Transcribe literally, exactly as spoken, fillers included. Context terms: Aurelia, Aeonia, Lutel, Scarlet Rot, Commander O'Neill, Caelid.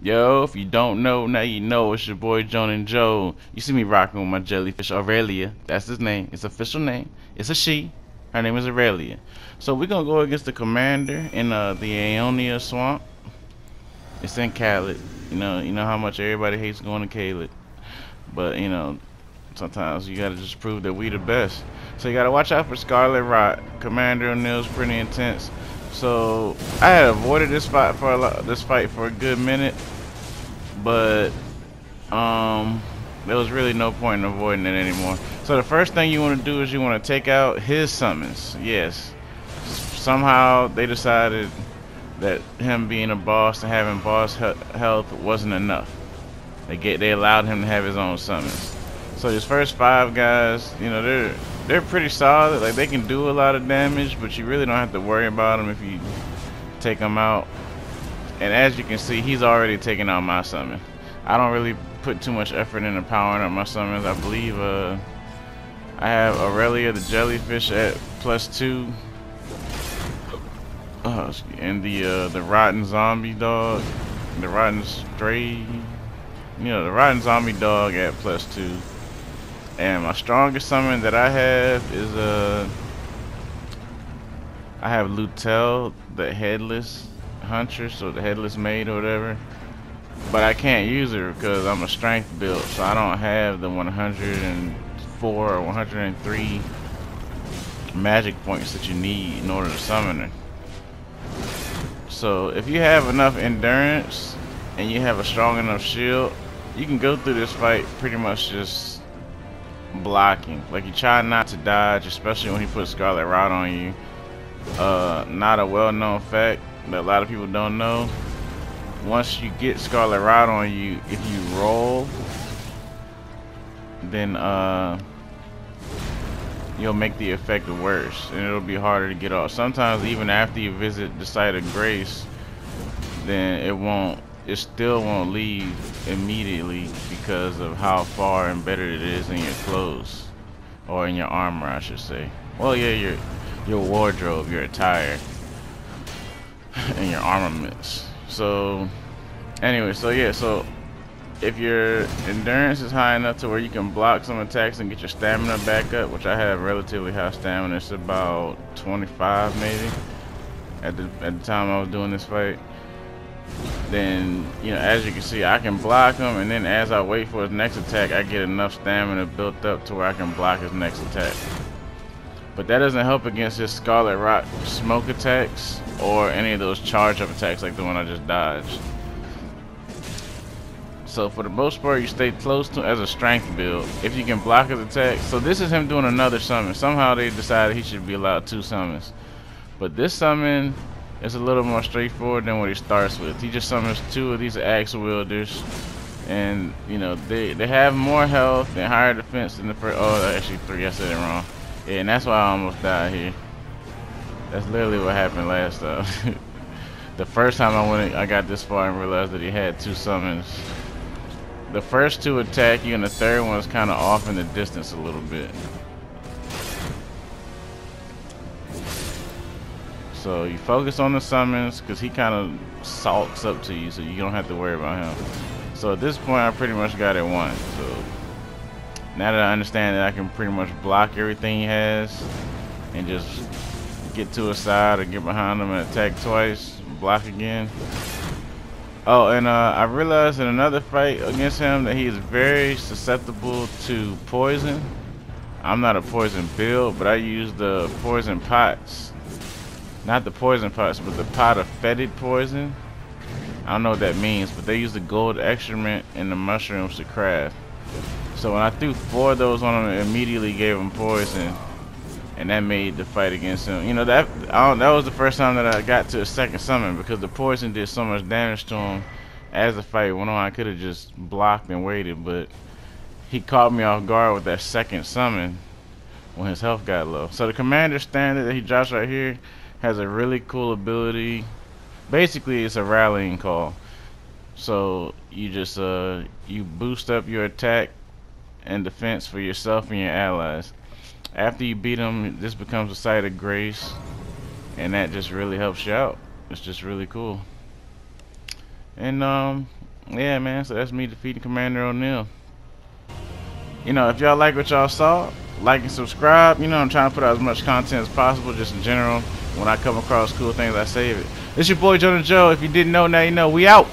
Yo, if you don't know, now you know. It's your boy Joan and Joe. You see me rocking with my jellyfish Aurelia. That's his name. It's official name. It's a she. Her name is Aurelia. So we're gonna go against the commander in uh, the Aeonia swamp. It's in Caelid. You know, you know how much everybody hates going to Caelid, but you know, sometimes you gotta just prove that we the best. So you gotta watch out for Scarlet Rot. Commander O'Neill's pretty intense. So I had avoided this fight for a lot, this fight for a good minute, but um, there was really no point in avoiding it anymore. So the first thing you want to do is you want to take out his summons. Yes, somehow they decided that him being a boss and having boss health wasn't enough. They get they allowed him to have his own summons. So his first five guys, you know, they're they're pretty solid. Like, they can do a lot of damage, but you really don't have to worry about them if you take them out. And as you can see, he's already taken out my summon. I don't really put too much effort into powering up my summons. I believe uh, I have Aurelia the jellyfish at plus two. Uh, and the uh, the rotten zombie dog, the rotten stray, you know, the rotten zombie dog at plus two. And my strongest summon that I have is uh, I have Lutel, the headless huntress or the headless maid or whatever. But I can't use her because I'm a strength build, so I don't have the one hundred four or one hundred three magic points that you need in order to summon her. So if you have enough endurance and you have a strong enough shield, you can go through this fight pretty much just blocking. Like, you try not to dodge, especially when he puts Scarlet Rot on you. Uh, not a well-known fact that a lot of people don't know. Once you get Scarlet Rot on you, if you roll, then uh, you'll make the effect worse and it'll be harder to get off. Sometimes even after you visit the site of grace, then it won't it still won't leave immediately because of how far embedded it is in your clothes, or in your armor I should say. Well, yeah, your your wardrobe, your attire, and your armaments. So anyway, so yeah, so if your endurance is high enough to where you can block some attacks and get your stamina back up, which I have relatively high stamina, it's about twenty-five maybe at the, at the time I was doing this fight, then, you know, as you can see, I can block him, and then as I wait for his next attack, I get enough stamina built up to where I can block his next attack. But that doesn't help against his Scarlet Rot smoke attacks or any of those charge up attacks like the one I just dodged. So for the most part, you stay close to him as a strength build if you can block his attack. So this is him doing another summon. Somehow they decided he should be allowed two summons, but this summon is a little more straightforward than what he starts with. He just summons two of these axe wielders, and you know, they they have more health and higher defense than the first. Oh, actually three. I said it wrong. Yeah, and that's why I almost died here. That's literally what happened last time. The first time I went, I got this far and realized that he had two summons. The first two attack you and the third one is kind of off in the distance a little bit. So you focus on the summons because he kind of sulks up to you, so you don't have to worry about him. So at this point I pretty much got it won. So now that I understand that I can pretty much block everything he has and just get to his side or get behind him and attack twice, block again. Oh, and uh, I realized in another fight against him that he is very susceptible to poison. I'm not a poison build, but I use the poison pots. Not the poison pots, but the pot of fetid poison. I don't know what that means, but they use the gold excrement and the mushrooms to craft. So when I threw four of those on him, it immediately gave him poison. And that made the fight against him. You know, that I don't, that was the first time that I got to a second summon because the poison did so much damage to him. As the fight went on, I could have just blocked and waited, but he caught me off guard with that second summon when his health got low. So the commander standard that he drops right here has a really cool ability. Basically, it's a rallying call. So you just uh, you boost up your attack and defense for yourself and your allies. After you beat him, this becomes a site of grace, and that just really helps you out. It's just really cool. And um Yeah, man, so that's me defeating Commander O'Neill. You know, if y'all like what y'all saw, like and subscribe. You know, I'm trying to put out as much content as possible, just in general. When I come across cool things, I save it. It's your boy, Jonah Joe. If you didn't know, now you know. We out.